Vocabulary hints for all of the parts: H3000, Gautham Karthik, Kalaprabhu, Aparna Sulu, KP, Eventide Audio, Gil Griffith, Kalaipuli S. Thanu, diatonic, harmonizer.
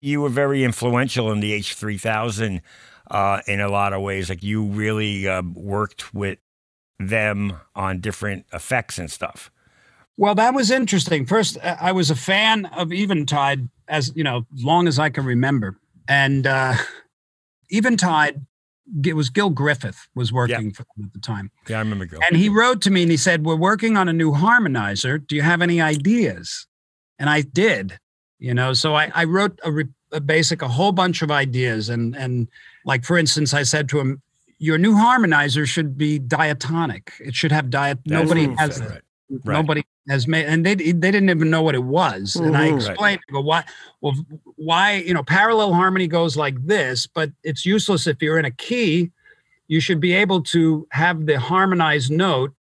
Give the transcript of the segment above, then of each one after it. You were very influential in the H3000 in a lot of ways. Like, you really worked with them on different effects and stuff. Well, that was interesting. First, I was a fan of Eventide, as you know, long as I can remember. And Eventide, it was Gil Griffith was working for them at the time. Yeah, I remember Gil. And he wrote to me and he said, "We're working on a new harmonizer. Do you have any ideas?" And I did, you know. So I wrote a whole bunch of ideas. And like, for instance, I said to him, "Your new harmonizer should be diatonic. It should have nobody has that." Right. Right. Nobody has made, and they didn't even know what it was. And I explained, I go, why, you know, parallel harmony goes like this, but it's useless if you're in a key. You should be able to have the harmonized note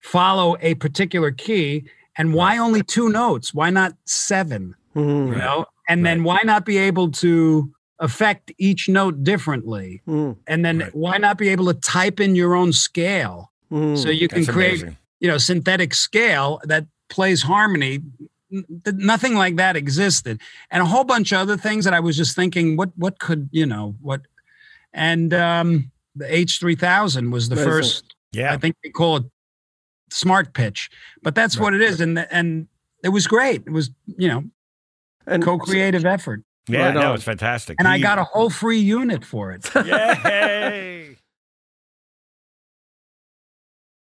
follow a particular key. And why only two notes? Why not seven? You know, and then why not be able to affect each note differently? And then why not be able to type in your own scale so you can create amazing. You know, synthetic scale that plays harmony. Nothing like that existed. And a whole bunch of other things that I was just thinking, what could, you know, what? And the H3000 was the first, I think they call it smart pitch, but that's what it is. And it was great. It was, you know, a co-creative effort. Yeah, no, it's fantastic. And I got a whole free unit for it. Yay!